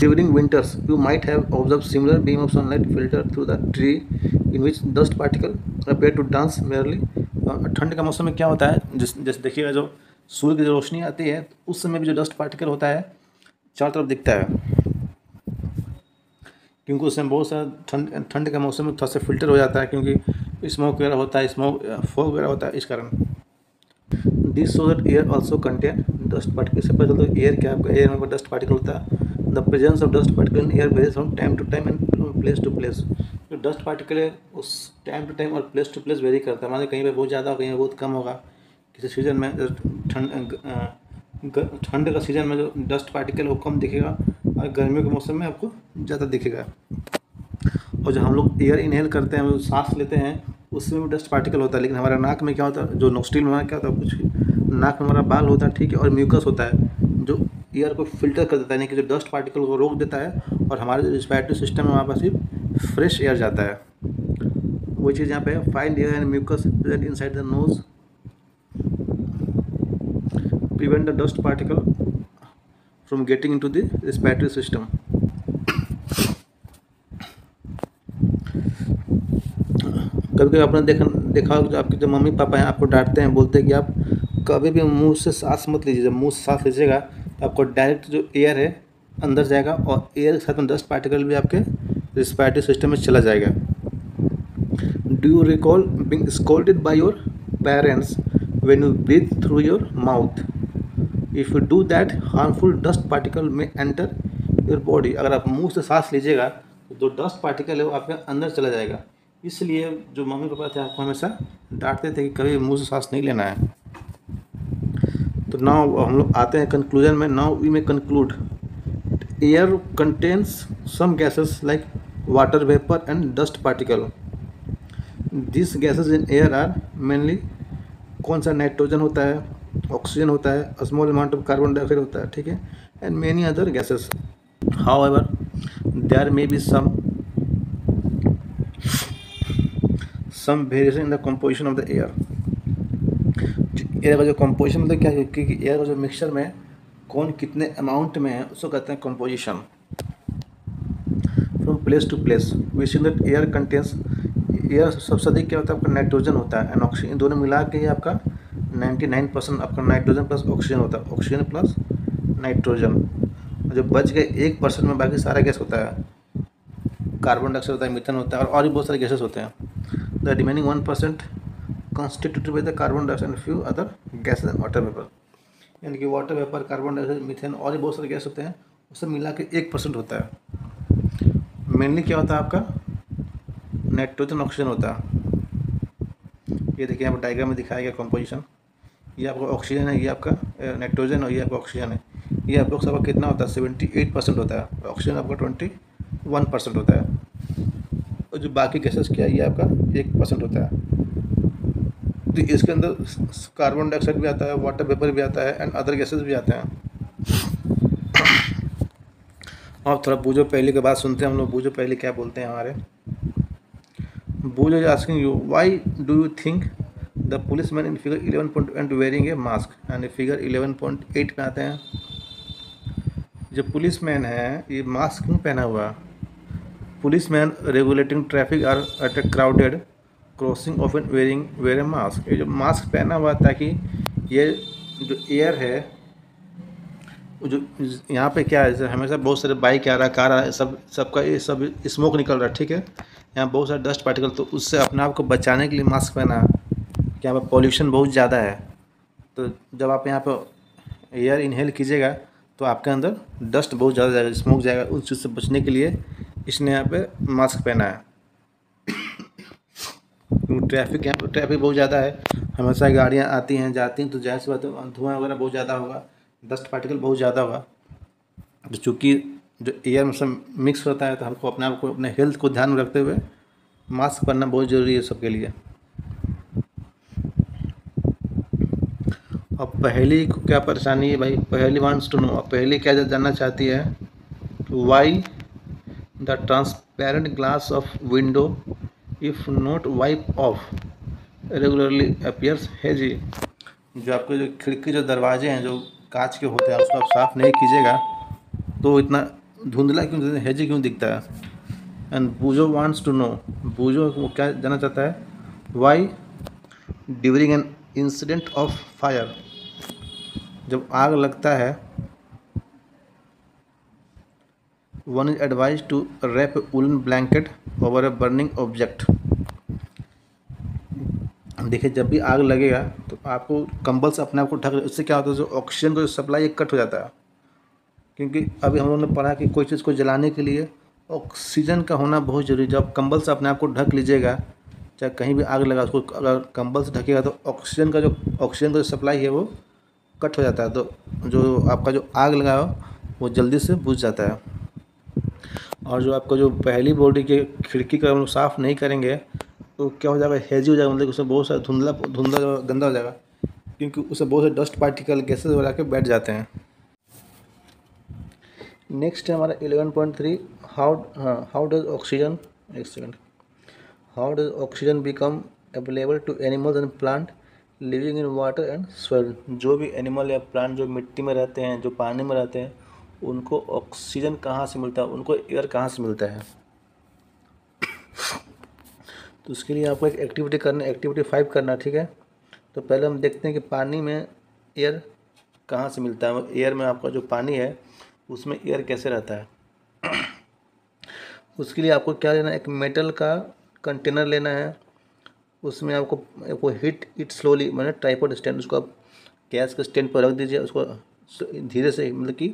During winters, you might have observed similar beam of sunlight filtered through the tree in which dust particle appear to dance merely। ठंड का मौसम में क्या होता है, जैसे देखिएगा जो सूर्य की जो रोशनी आती है तो उस समय भी जो डस्ट पार्टिकल होता है चारों तरफ दिखता है, क्योंकि उसमें बहुत सारा ठंड का मौसम में थोड़ा सा फिल्टर हो जाता है, क्योंकि स्मोक वगैरह होता है, स्मोक फॉग वगैरह होता है, इस कारण। This so that air also contain dust particle, से पता चलता है एयर क्या, आपका एयर में डस्ट पार्टिकल होता है। The presence of dust particle in air varies from time to time and place to place. जो डस्ट पार्टिकल है उस टाइम टू टाइम और प्लेस टू प्लेस वेरी करता है, मानो कहीं पे बहुत ज़्यादा हो कहीं पे बहुत कम होगा। किसी सीज़न में ठंड का सीज़न में जो डस्ट पार्टिकल वो कम दिखेगा और गर्मियों के मौसम में आपको ज़्यादा दिखेगा। और जो हम लोग एयर इनहेल करते हैं, हम लोग सांस लेते हैं, उसमें भी डस्ट पार्टिकल होता है। लेकिन हमारा नाक में क्या होता है, जो नोस्ट्रिल में क्या होता है, कुछ नाक में हमारा बाल होता है, ठीक है, और म्यूकस होता है जो एयर को फिल्टर कर देता है, यानी कि जो डस्ट पार्टिकल को रोक देता है, और हमारे जो रिस्पिरेटरी सिस्टम है वहाँ पर सिर्फ फ्रेश एयर जाता है। वही चीज़ यहाँ पे fine air and mucus present inside the nose prevent the dust particle from getting into the respiratory system. कभी कभी आपने देखा होगा, आपके जो मम्मी पापा हैं आपको डांटते हैं, बोलते हैं कि आप कभी भी मुँह से सांस मत लीजिए। जब मुँह से सांस लीजिएगा आपको डायरेक्ट जो एयर है अंदर जाएगा और एयर के साथ में डस्ट पार्टिकल भी आपके रिस्पिरेटरी सिस्टम में चला जाएगा। Do you recall being scolded by your parents when you breathe through your mouth? If you do that harmful dust particle में एंटर योर बॉडी। अगर आप मुंह से सांस लीजिएगा तो जो डस्ट पार्टिकल है वो आपके अंदर चला जाएगा। इसलिए जो मम्मी पापा थे आपको हमेशा डांटते थे कि कभी मुँह से सांस नहीं लेना है। तो नाउ हम लोग आते हैं कंक्लूजन में। Now we may conclude air contains some gases like water vapour and dust particle. This gases in air are mainly, कौन सा, नाइट्रोजन होता है, ऑक्सीजन होता है, small amount of carbon dioxide होता है, ठीक है, and many other gases. However there may be some variation in the composition of the air. Air का जो कंपोजिशन मतलब क्या है, क्योंकि एयर का जो मिक्सचर में कौन कितने अमाउंट में है उसको कहते हैं composition. From place to place we see that air contains, air सबसे अधिक क्या होता है आपका नाइट्रोजन होता है एंड ऑक्सीजन, दोनों मिला के ही आपका 99% आपका नाइट्रोजन प्लस ऑक्सीजन होता है, ऑक्सीजन प्लस नाइट्रोजन। और जो बच गए 1% में बाकी सारा गैस होता है, कार्बन डाइऑक्साइड होता है, मीथेन होता है और भी बहुत सारे गैसेस होते हैं। The remaining 1% constituted by the carbon dioxide and few other gases and water vapour, यानी कि water vapour, carbon dioxide, methane और भी बहुत सारे गैस होते हैं, उससे मिला के 1% होता है। मेनली क्या होता है आपका नाइट्रोजन, ऑक्सीजन होता है। ये देखिए आप डायग्राम में दिखाया गया कॉम्पोजिशन, ये आपका ऑक्सीजन है, ये आपका नाइट्रोजन और ये आपका ऑक्सीजन है। ये आप लोग सबका कितना होता है, 78% होता है, ऑक्सीजन आपका 21% होता है, और जो बाकी गैसेस क्या है ये आपका 1% होता है। तो इसके अंदर कार्बन डाइऑक्साइड भी आता है, वाटर वेपर भी आता है एंड अदर गैसेस भी आते हैं। और थोड़ा बूझो पहले की बात सुनते हैं हम लोग। बूझो पहले क्या बोलते हैं हमारे, Boojho is asking you why do you think the police man in figure 11.1 wearing a mask, यानी फिगर 11.8 में आते हैं जो पुलिस मैन है ये मास्क क्यों पहना हुआ। Police man regulating traffic are at a crowded crossing of N wearing wear a mask. ये जो मास्क पहना हुआ ताकि ये जो एयर है जो यहाँ पे क्या है, हमेशा बहुत सारे बाइक आ रहा, कार आ रहा, सबका ये सब स्मोक निकल रहा है, ठीक है, यहाँ बहुत सारे डस्ट पार्टिकल, तो उससे अपने आप को बचाने के लिए मास्क पहना। यहाँ पर पॉल्यूशन बहुत ज़्यादा है, तो जब आप यहाँ पर एयर इनहेल कीजिएगा तो आपके अंदर डस्ट बहुत ज़्यादा जाएगा, स्मोक जाएगा, उस चीज़ से बचने के लिए इसने यहाँ पर मास्क पहना है। ट्रैफिक, यहाँ पर ट्रैफिक बहुत ज़्यादा है, हमेशा गाड़ियाँ आती हैं जाती हैं, तो जाहिर सी बात है धुआं वगैरह बहुत ज़्यादा होगा, डस्ट पार्टिकल बहुत ज़्यादा होगा। तो चूँकि जो एयर में मिक्स होता है तो हमको अपने आप को, अपने हेल्थ को ध्यान में रखते हुए मास्क पहनना बहुत ज़रूरी है सबके लिए। अब पहली को क्या परेशानी है भाई, पहली वांट्स टू नो, अब पहली क्या जानना चाहती है, why the transparent glass of window if not wipe off regularly appears hazy. जो आपके जो खिड़की जो दरवाजे हैं जो कांच के होते हैं उसको आप साफ़ नहीं कीजिएगा तो इतना धुंधला क्यों, हेजी क्यों दिखता है। And Boojho wants to know, Boojho क्या जानना चाहता है, why during an incident of fire, जब आग लगता है, one is advise to wrap woollen blanket over a burning object. देखिए जब भी आग लगेगा तो आपको कंबल से अपने आप को ढक, उससे क्या होता है जो ऑक्सीजन का जो सप्लाई कट हो जाता है, क्योंकि अभी हम लोगों ने पढ़ा कि कोई चीज़ को जलाने के लिए ऑक्सीजन का होना बहुत जरूरी है। जब कंबल से अपने आप को ढक लीजिएगा, चाहे कहीं भी आग लगा उसको अगर कंबल से ढकेगा तो ऑक्सीजन का जो सप्लाई है वो कट हो जाता है, तो जो आपका जो आग लगा हो वो जल्दी से बुझ जाता है। और जो आपका जो पहली बॉडी के खिड़की का हम साफ़ नहीं करेंगे तो क्या हो जाएगा, हेजी हो जाएगा, मतलब उसमें बहुत सारा धुंधला गंदा हो जाएगा, क्योंकि उसमें बहुत सारे डस्ट पार्टिकल गैसेज बना के बैठ जाते हैं। नेक्स्ट है हमारा 11.3 हाउ डज ऑक्सीजन, एक second, how does oxygen become available to animals and plant living in water and soil. जो भी एनिमल या प्लांट जो मिट्टी में रहते हैं, जो पानी में रहते हैं, उनको ऑक्सीजन कहाँ से मिलता है, उनको एयर कहाँ से मिलता है। तो उसके लिए आपको एक एक्टिविटी करना, एक्टिविटी 5 करना, ठीक है। तो पहले हम देखते हैं कि पानी में एयर कहाँ से मिलता है, एयर में आपका जो पानी है उसमें एयर कैसे रहता है। उसके लिए आपको क्या लेना है, एक मेटल का कंटेनर लेना है, उसमें आपको हीट इट स्लोली, मैंने ट्राइपॉड स्टैंड, उसको आप गैस के स्टैंड पर रख दीजिए, उसको धीरे से, मतलब कि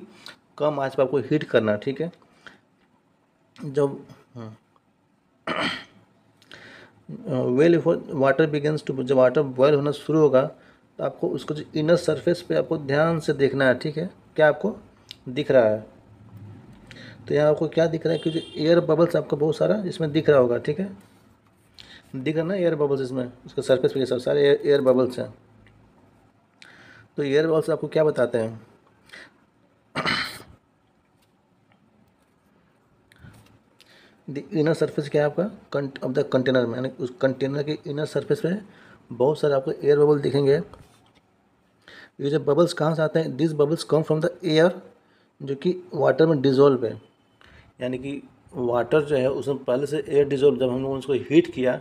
कम आंच पर आपको हीट करना, ठीक है। जब वेल वाटर बिगिंस टू, जब वाटर बॉयल होना शुरू होगा तो आपको उसको जो इनर सरफेस पे आपको ध्यान से देखना है, ठीक है, क्या आपको दिख रहा है। तो यहाँ आपको क्या दिख रहा है कि जो एयर बबल्स आपको बहुत सारा इसमें दिख रहा होगा, ठीक है, दिख रहा ना एयर बबल्स इसमें, उसके सरफेस पे सब सारे एयर बबल्स हैं। तो एयर बबल्स आपको क्या बताते हैं, द इनर सरफेस क्या है आपका ऑफ द कंटेनर में, यानी उस कंटेनर के इनर सरफेस पे बहुत सारे आपको एयर बबल दिखेंगे। ये जो बबल्स कहाँ से आते हैं, this bubbles come from the air जो कि वाटर में डिजोल्व है, यानी कि वाटर जो है उसमें पहले से एयर डिजोल्व, जब हम लोगों ने उसको हीट किया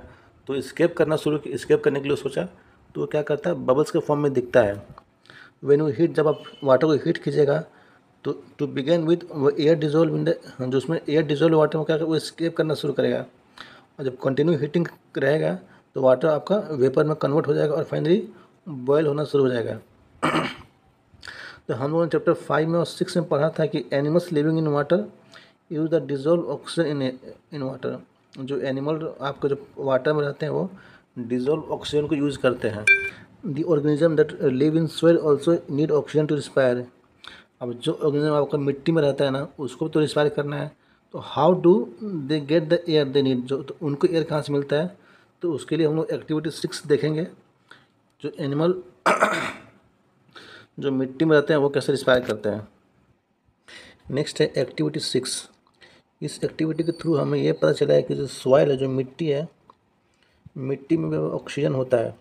तो स्केप करना शुरू, स्केप करने के लिए सोचा तो वो क्या करता है, बबल्स के फॉर्म में दिखता है। वेन यू हीट, जब आप वाटर को हीट कीजिएगा तो to begin with air dissolve in the, जो उसमें एयर डिजोल्व वाटर में क्या वो एस्केप करना शुरू करेगा, और जब कंटिन्यू हीटिंग रहेगा तो वाटर आपका वेपर में कन्वर्ट हो जाएगा और फाइनली बॉयल होना शुरू हो जाएगा। तो हम लोगों ने चैप्टर 5 में और 6 में पढ़ा था कि animals living in water use the dissolve oxygen in water. जो एनिमल आपको जो वाटर में रहते हैं वो डिजोल्व ऑक्सीजन को यूज़ करते हैं। The organism that live in soil also need oxygen to respire. अब जो ऑर्गेनिज्म आपका मिट्टी में रहता है ना, उसको तो रिस्पायर करना है, तो how do they get the air they need, जो तो उनको एयर कहाँ से मिलता है। तो उसके लिए हम लोग एक्टिविटी 6 देखेंगे, जो एनिमल जो मिट्टी में रहते हैं वो कैसे रिस्पायर करते हैं। नेक्स्ट है एक्टिविटी 6। इस एक्टिविटी के थ्रू हमें ये पता चला है कि जो सॉइल है, जो मिट्टी है, मिट्टी में ऑक्सीजन होता है।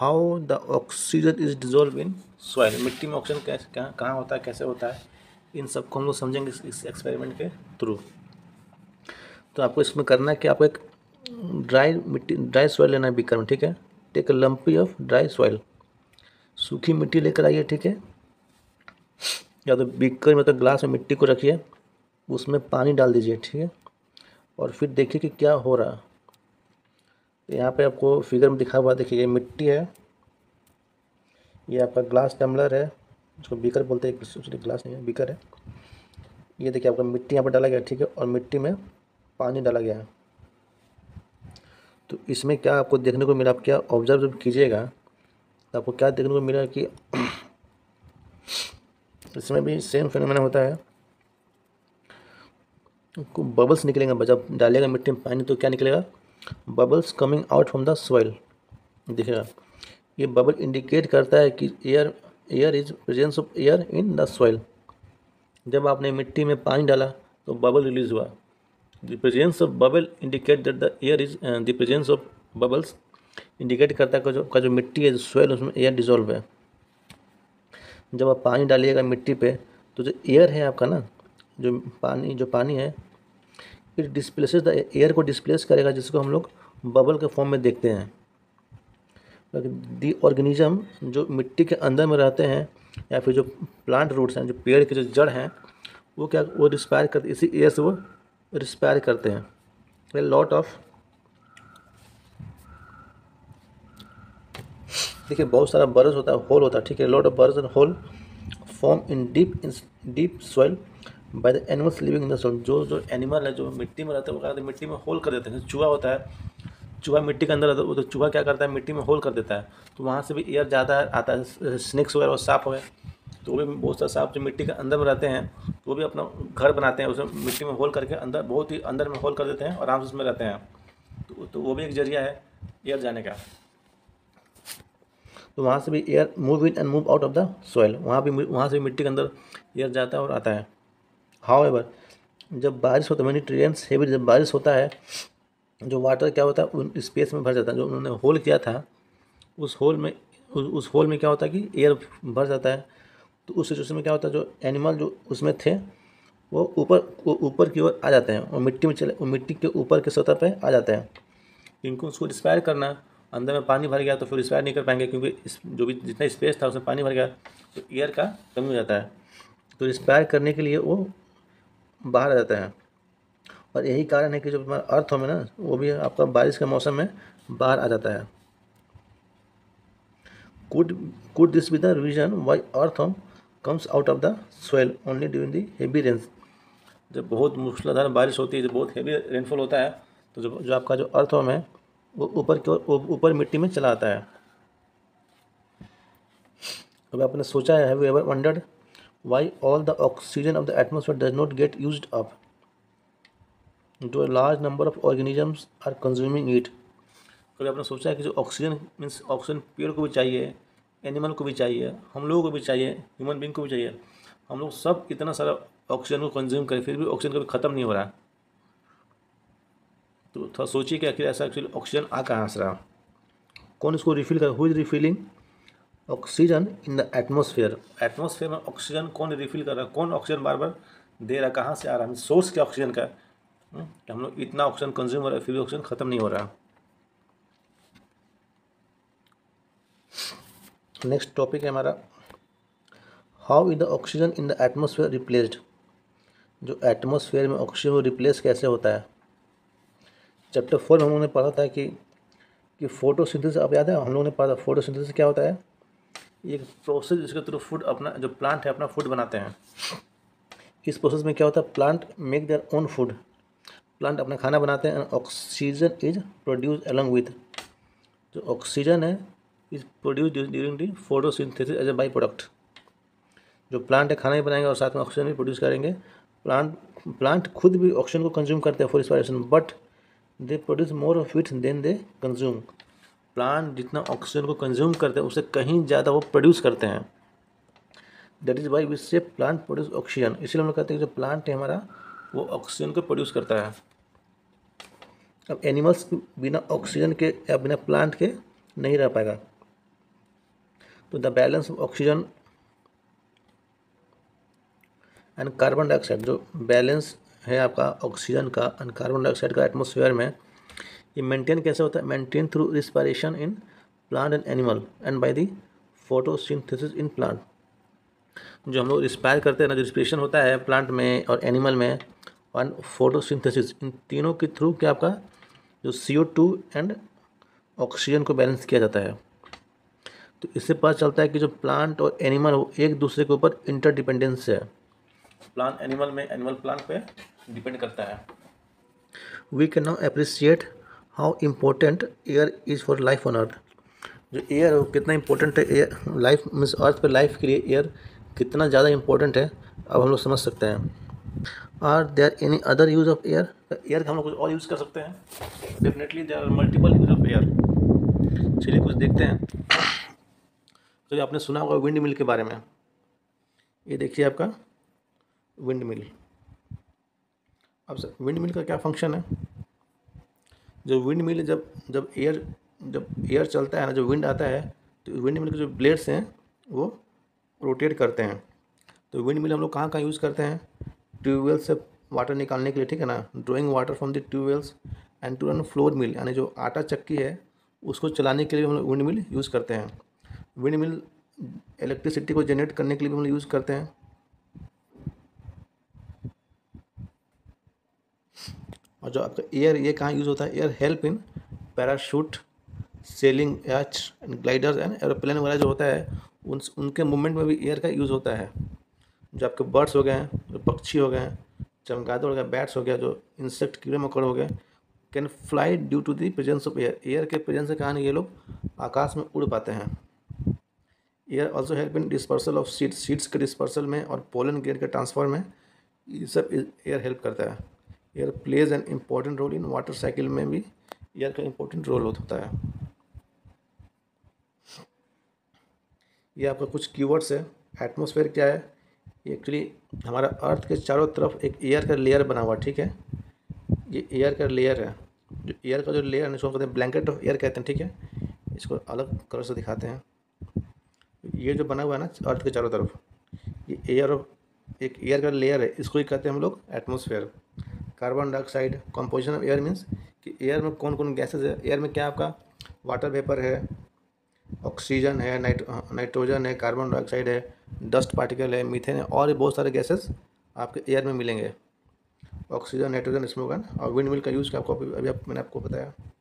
How the oxygen is dissolve in soil, मिट्टी में ऑक्सीजन कैसे कहाँ होता है, कैसे होता है, इन सब को हम लोग समझेंगे इस एक्सपेरिमेंट के थ्रू। तो आपको इसमें करना है कि आपको एक ड्राई सॉइल लेना है बीकर में, ठीक है। Take a lumpy of dry soil, सूखी मिट्टी लेकर आइए, ठीक है, या तो बीकर में, तो ग्लास में मिट्टी को रखिए, उसमें पानी डाल दीजिए, ठीक है, और फिर देखिए कि क्या हो रहा है। यहाँ पे आपको फिगर में दिखा हुआ, देखिए ये मिट्टी है, ये आपका ग्लास टम्बलर है, उसको बीकर बोलते हैं, सॉरी ग्लास नहीं है, बीकर है। ये देखिए आपका मिट्टी यहाँ पर डाला गया, ठीक है, और मिट्टी में पानी डाला गया है। तो इसमें क्या आपको देखने को मिला, आप क्या ऑब्जर्व जब कीजिएगा तो आपको क्या देखने को मिला कि इसमें भी सेम फिनोमेना होता है। आपको बबल्स निकलेंगे, जब डालेगा मिट्टी में पानी तो क्या निकलेगा, bubbles coming out from the soil दिखेगा। ये बबल इंडिकेट करता है कि air is presence of air in the soil. जब आपने मिट्टी में पानी डाला तो बबल रिलीज हुआ। The presence of bubble indicate that the air is, the presence of bubbles indicate करता है कि जो मिट्टी है, जो सॉइल, उसमें एयर डिजोल्व है। जब आप पानी डालिएगा मिट्टी पे तो जो एयर है आपका ना, जो पानी है इट डिस्प्लेसेस द एयर को डिस्प्लेस करेगा, जिसको हम लोग बबल के फॉर्म में देखते हैं। दी ऑर्गेनिज्म जो मिट्टी के अंदर में रहते हैं या फिर जो प्लांट रूट्स हैं, जो पेड़ के जो जड़ हैं, वो क्या वो रिस्पायर करते, इसी एयर से वो रिस्पायर करते हैं। लॉट ऑफ देखिए बहुत सारा बर्स होता है, होल होता है, ठीक है। Lot of burrows and hole form in deep soil by the animals living in the soil. जो एनिमल है जो मिट्टी में रहता है वो क्या करते हैं, मिट्टी में होल कर देते हैं। चूहा होता है, चूहा मिट्टी के अंदर रहता है, वो तो चूहा क्या करता है, मिट्टी में होल कर देता है, तो वहाँ से भी एयर ज़्यादा आता है। स्नेक्स वगैरह और सांप हो गए, तो वो भी बहुत सारे सांप जो मिट्टी के अंदर में रहते हैं वो भी अपना घर बनाते हैं, उसमें मिट्टी में होल करके अंदर, बहुत ही अंदर में होल कर देते हैं और आराम से उसमें रहते हैं। तो वो भी एक जरिया है एयर जाने का। तो वहाँ से भी air move in and move out of the soil, वहाँ से भी मिट्टी के अंदर एयर जाता है और आता है। हाउएवर जब बारिश होता है, मैनी ट्रेन्स हैवी, जब बारिश होता है जो वाटर क्या होता है उन स्पेस में भर जाता है, जो उन्होंने होल किया था उस होल में क्या होता है कि एयर भर जाता है। तो उस सिचुएशन में क्या होता है, जो एनिमल जो उसमें थे वो ऊपर की ओर आ जाते हैं और मिट्टी के ऊपर के सतह पे आ जाते हैं। इनको उसको रिस्पायर करना, अंदर में पानी भर गया तो फिर रिस्पायर नहीं कर पाएंगे, क्योंकि जो भी जितना स्पेस था उसमें पानी भर गया तो एयर का कमी हो जाता है, तो रिस्पायर करने के लिए वो बाहर आ जाता है। और यही कारण है कि जो हमारा अर्थ हो में ना वो भी आपका बारिश के मौसम में बाहर आ जाता है। Could this be the reason why earthworm comes out of the soil only during the heavy rains. जब बहुत मूसलाधार बारिश होती है, जब बहुत हेवी रेनफॉल होता है, तो जो आपका जो अर्थ होम है वो ऊपर मिट्टी में चला आता है। अब आपने सोचा है, have you ever wondered why all the oxygen of the atmosphere does not get used up, जो large number of organisms are consuming it. कभी आपने सोचा है कि जो ऑक्सीजन मीन्स ऑक्सीजन पेड़ को भी चाहिए, एनिमल को भी चाहिए, हम लोगों को भी चाहिए, ह्यूमन बींग को भी चाहिए, हम लोग सब इतना सारा ऑक्सीजन को कंज्यूम करें, फिर भी ऑक्सीजन कभी ख़त्म नहीं हो रहा। तो थोड़ा सोचिए कि आखिर ऐसा एक्चुअली ऑक्सीजन आ कहाँ से रहा, कौन इसको रिफिल कर, who is refilling oxygen in the atmosphere. Atmosphere में ऑक्सीजन कौन रिफिल कर रहा, कौन ऑक्सीजन बार बार दे रहा, कहाँ से आ रहा है, सोर्स क्या ऑक्सीजन का, कि हम लोग इतना ऑक्सीजन कंज्यूम हो रहा है फिर भी ऑक्सीजन ख़त्म नहीं हो रहा। नेक्स्ट टॉपिक है हमारा, how is the oxygen in the atmosphere replaced, जो एटमोसफेयर में ऑक्सीजन को रिप्लेस कैसे होता है। चैप्टर 4 में हम लोगों ने पढ़ा था कि फोटोसिंथेसिस, आप याद है हम लोगों ने पढ़ा था फोटोसिंथेसिस क्या होता है, एक प्रोसेस जिसके थ्रू फूड अपना जो प्लांट है अपना फूड बनाते हैं। इस प्रोसेस में क्या होता है, plant make their own food, plant अपना खाना बनाते हैं। Oxygen is produce along with, जो ऑक्सीजन है is produce during the photosynthesis as a by product. जो प्लांट है खाना ही बनाएंगे और साथ में ऑक्सीजन भी प्रोड्यूस करेंगे। प्लांट खुद भी ऑक्सीजन को कंज्यूम करते हैं for respiration, but they produce more of it than they consume. Plant जितना ऑक्सीजन को कंज्यूम करते हैं उससे कहीं ज़्यादा वो प्रोड्यूस करते हैं। That is why we say plant produce oxygen, इसलिए हम लोग कहते हैं कि जो प्लांट है हमारा वो ऑक्सीजन को प्रोड्यूस करता है। अब एनिमल्स बिना ऑक्सीजन के या बिना प्लांट के नहीं रह पाएगा। तो the balance of oxygen and carbon dioxide, जो बैलेंस है आपका ऑक्सीजन का एंड कार्बन डाइऑक्साइड का एटमॉस्फेयर में, ये मेंटेन कैसे होता है, maintain through respiration in plant and animal and by the photosynthesis in plant. जो हम लोग रिस्पायर करते हैं ना, जो रिस्पिरेशन होता है प्लांट में और एनिमल में, और फोटोसिंथेसिस, इन तीनों के थ्रू क्या आपका जो CO2 एंड ऑक्सीजन को बैलेंस किया जाता है। तो इससे पता चलता है कि जो प्लांट और एनिमल वो एक दूसरे के ऊपर इंटरडिपेंडेंस है, प्लांट एनिमल में, एनिमल प्लांट पे डिपेंड करता है। We can now appreciate how important air is for life on earth. जो एयर है वो कितना इम्पोर्टेंट है, एयर लाइफ मीन्स अर्थ पर लाइफ के लिए एयर कितना ज़्यादा इम्पोर्टेंट है, अब हम लोग समझ सकते हैं। Are there any other use of air, air का हम लोग कुछ और यूज़ कर सकते हैं। Definitely there are multiple use of air. चलिए कुछ देखते हैं। तो आपने सुना होगा विंड मिल के बारे में, ये देखिए आपका विंड मिल। अब सर विंड मिल का क्या फंक्शन है, जो विंड मिल जब एयर चलता है ना, जब विंड आता है तो विंड मिल के जो ब्लेड्स हैं वो रोटेट करते हैं। तो विंड मिल हम लोग कहाँ कहाँ यूज़ करते हैं, ट्यूबवेल से वाटर निकालने के लिए, ठीक है ना। Drawing water from the tubewells and to run flour mill, यानी जो आटा चक्की है उसको चलाने के लिए हम लोग विंड मिल यूज़ करते हैं। विंड मिल इलेक्ट्रिसिटी को जनरेट करने के लिए भी हम लोग यूज़ करते हैं। और जो आपका एयर, ये कहाँ यूज़ होता है, air help in parachute sailing h and gliders and aeroplane वगैरह जो होता है उनके मूवमेंट में भी एयर का यूज़ होता है। जो आपके बर्ड्स हो गए हैं, जो पक्षी हो गए हैं, चमगादड़ हो गया, बैट्स हो गया, जो इंसेक्ट कीड़े मकोड़े हो गए, can fly due to the presence of air. Air के प्रेजेंस के कारण ये लोग आकाश में उड़ पाते हैं। Air also help in dispersal of seeds, seeds के डिस्पर्सल में और पोलन ग्रेन के ट्रांसफर में, ये सब एयर हेल्प करता है। Air plays an important role in water cycle, में भी एयर का इम्पोर्टेंट रोल होता है। ये आपका कुछ कीवर्ड्स है। एटमॉस्फेयर क्या है, एक्चुअली हमारा अर्थ के चारों तरफ एक एयर का लेयर बना हुआ, ठीक है। ये एयर का लेयर है, जो एयर का जो लेयर है इसको कहते हैं ब्लैंकेट ऑफ एयर कहते हैं, ठीक है। इसको अलग कलर से दिखाते हैं। ये जो बना हुआ है ना अर्थ के चारों तरफ, ये एयर ऑफ एक एयर का लेयर है, इसको ही कहते हैं हम लोग atmosphere. Carbon dioxide, composition of air means कि एयर में कौन कौन गैसेज है। एयर में क्या आपका वाटर वेपर है, ऑक्सीजन है, नाइट्रोजन है, कार्बन डाइऑक्साइड है, डस्ट पार्टिकल है, मीथेन है, और बहुत सारे गैसेस आपके एयर में मिलेंगे। ऑक्सीजन, नाइट्रोजन, स्मोगन और विंड मिल का यूज़ आपको अभी मैंने आपको बताया।